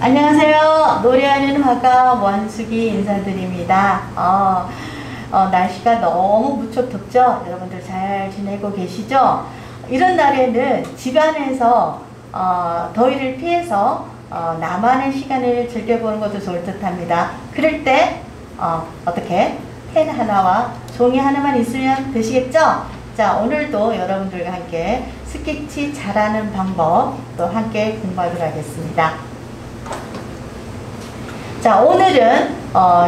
안녕하세요. 노래하는 화가 원숙이 인사드립니다. 날씨가 너무 무척 덥죠? 여러분들 잘 지내고 계시죠? 이런 날에는 집 안에서 더위를 피해서 나만의 시간을 즐겨보는 것도 좋을 듯 합니다. 그럴 때 어떻게? 펜 하나와 종이 하나만 있으면 되시겠죠? 자, 오늘도 여러분들과 함께 스케치 잘하는 방법 또 함께 공부하도록 하겠습니다. 자, 오늘은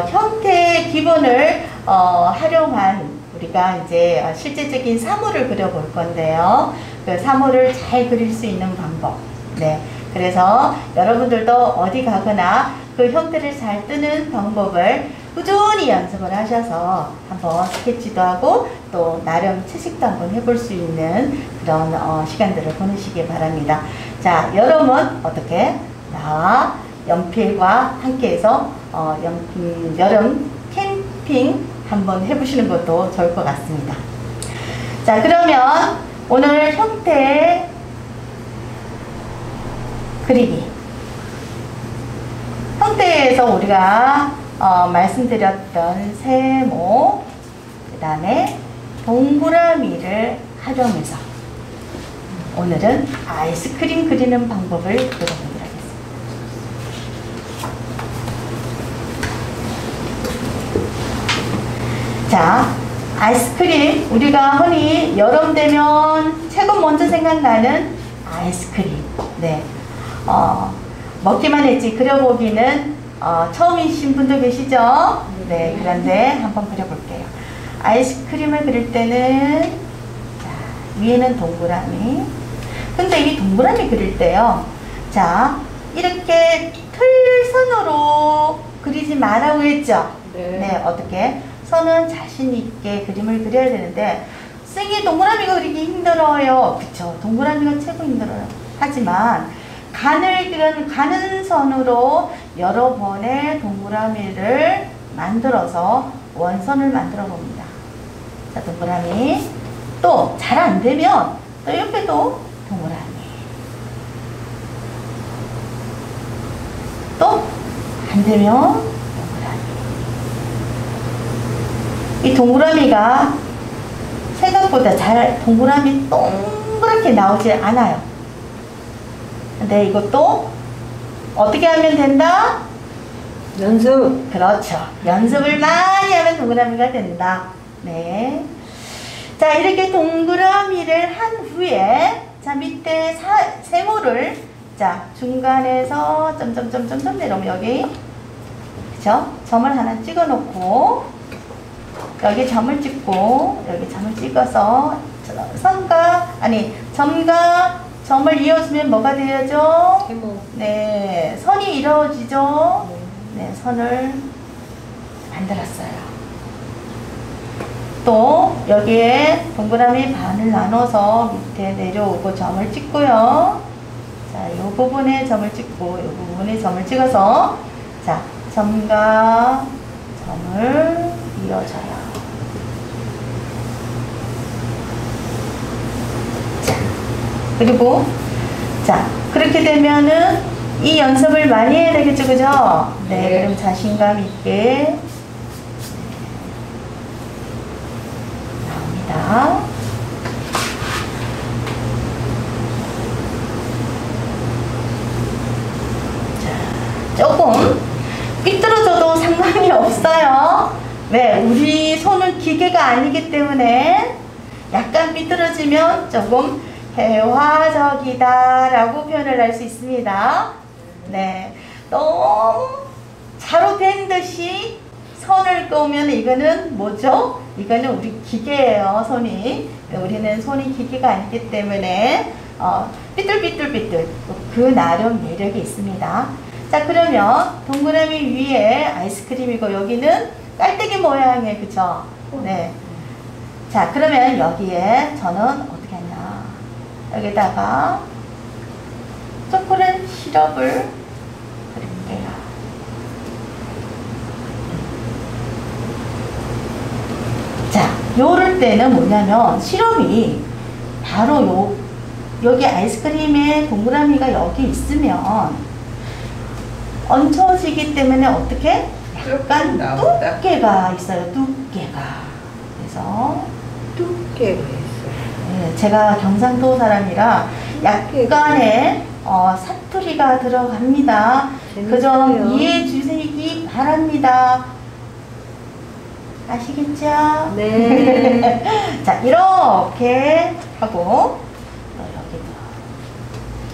형태의 기본을 활용한 우리가 이제 실제적인 사물을 그려볼 건데요. 그 사물을 잘 그릴 수 있는 방법. 네. 그래서 여러분들도 어디 가거나 그 형태를 잘 뜨는 방법을 꾸준히 연습을 하셔서 한번 스케치도 하고 또 나름 채식도 한번 해볼 수 있는 그런 시간들을 보내시기 바랍니다. 자, 여러분 어떻게 나와 연필과 함께해서 여름 캠핑 한번 해보시는 것도 좋을 것 같습니다. 자, 그러면 오늘 형태 그리기 형태에서 우리가 말씀드렸던 세모, 그 다음에 동그라미를 활용해서 오늘은 아이스크림 그리는 방법을 배워보도록 하겠습니다. 자, 아이스크림, 우리가 흔히 여름 되면 최고 먼저 생각나는 아이스크림. 네, 먹기만 했지 그려보기는 처음이신 분도 계시죠? 네, 그런데 한번 그려볼게요. 아이스크림을 그릴 때는, 자, 위에는 동그라미. 근데 이 동그라미 그릴 때요, 자, 이렇게 틀선으로 그리지 말라고 했죠? 네. 네, 어떻게? 선은 자신있게 그림을 그려야 되는데, 쌩이 동그라미가 그리기 힘들어요. 그쵸? 동그라미가 최고 힘들어요. 하지만, 가는 선으로 여러 번의 동그라미를 만들어서 원선을 만들어 봅니다. 자, 동그라미. 또 잘 안 되면 또 옆에도 동그라미. 또 안 되면 동그라미. 이 동그라미가 생각보다 동그라미 동그랗게 나오지 않아요. 근데 이것도 어떻게 하면 된다? 연습! 그렇죠. 연습을 많이 하면 동그라미가 된다. 네. 자, 이렇게 동그라미를 한 후에, 자, 밑에 세모를, 자, 중간에서 점점점점점 내려오면 여기, 그쵸? 점을 하나 찍어 놓고, 여기 점을 찍고, 여기 점을 찍어서, 점과 점을 이어주면 뭐가 되어야죠? 네, 선이 이루어지죠? 네, 선을 만들었어요. 또 여기에 동그라미 반을 나눠서 밑에 내려오고 점을 찍고요. 자, 이 부분에 점을 찍고 이 부분에 점을 찍어서, 자, 점과 점을 이어줘요. 그리고, 자, 그렇게 되면은 이 연습을 많이 해야 되겠죠, 그죠? 네, 네. 그럼 자신감 있게 나옵니다. 자, 조금 삐뚤어져도 상관이 없어요. 네, 우리 손은 기계가 아니기 때문에 약간 삐뚤어지면 조금 대화적이다 라고 표현을 할 수 있습니다. 네, 너무 자로 된 듯이 선을 끄면 이거는 뭐죠? 이거는 우리 기계예요, 손이. 우리는 손이 기계가 아니기 때문에 삐뚤 그 나름 매력이 있습니다. 자, 그러면 동그라미 위에 아이스크림이고 여기는 깔때기 모양의, 그쵸? 네. 자, 그러면 여기에 저는 여기다가 초콜릿 시럽을 그릴게요. 자, 요럴 때는 뭐냐면 시럽이 바로 여기 아이스크림에 동그라미가 여기 있으면 얹혀지기 때문에 어떻게? 약간 두께가 있어요. 두께가. 그래서 두께가 있어요. 네, 제가 경상도 사람이라 약간의 사투리가 들어갑니다. 그 점 이해해 주시기 바랍니다. 아시겠죠? 네. 자, 이렇게 하고 또 여기도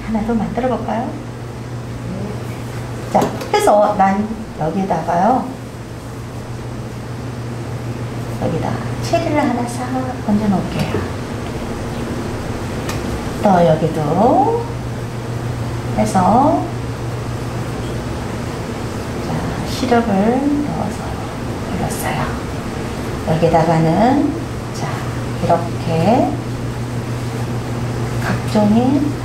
하나 더 만들어 볼까요? 자, 그래서 난 여기에다가요, 여기다 체리를 하나 싹 얹어 놓을게요. 또 여기도 해서, 자, 시럽을 넣어서 올렸어요. 여기다가는, 자, 이렇게 각종의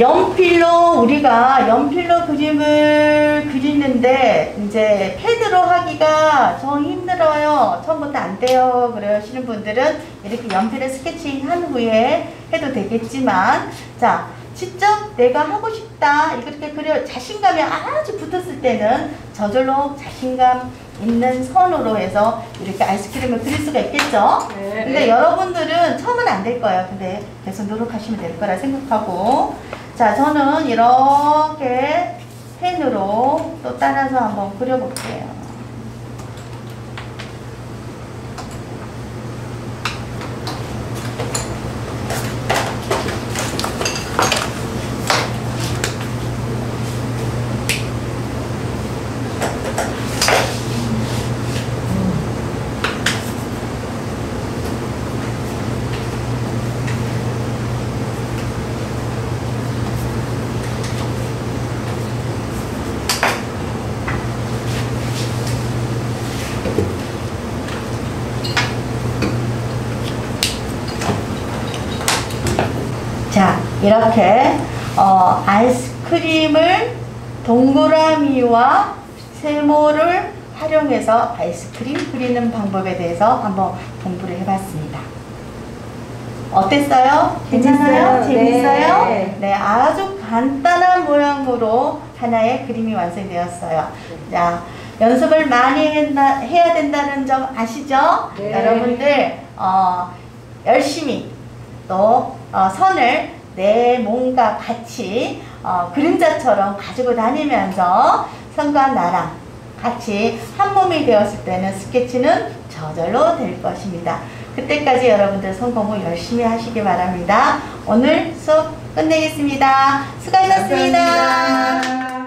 연필로, 우리가 연필로 그림을 그리는데 이제 패드로 하기가 좀 힘들어요. 처음부터 안 돼요 그러시는 분들은 이렇게 연필을 스케칭한 후에 해도 되겠지만, 자, 직접 내가 하고 싶다, 이렇게 그려 자신감이 아주 붙었을 때는 저절로 자신감 있는 선으로 해서 이렇게 아이스크림을 그릴 수가 있겠죠? 네. 근데 여러분들은 처음은 안 될 거예요. 근데 계속 노력하시면 될 거라 생각하고, 자, 저는 이렇게 펜으로 또 따라서 한번 그려볼게요. 이렇게 아이스크림을 동그라미와 세모를 활용해서 아이스크림 그리는 방법에 대해서 한번 공부를 해봤습니다. 어땠어요? 괜찮아요? 재밌어요? 네. 네, 아주 간단한 모양으로 하나의 그림이 완성되었어요. 자, 연습을 많이 해야 된다는 점 아시죠? 네. 여러분들 열심히 또 선을 내 몸과 같이 그림자처럼 가지고 다니면서 선과 나랑 같이 한 몸이 되었을 때는 스케치는 저절로 될 것입니다. 그때까지 여러분들 성공 후 열심히 하시기 바랍니다. 오늘 수업 끝내겠습니다. 수고하셨습니다. 감사합니다.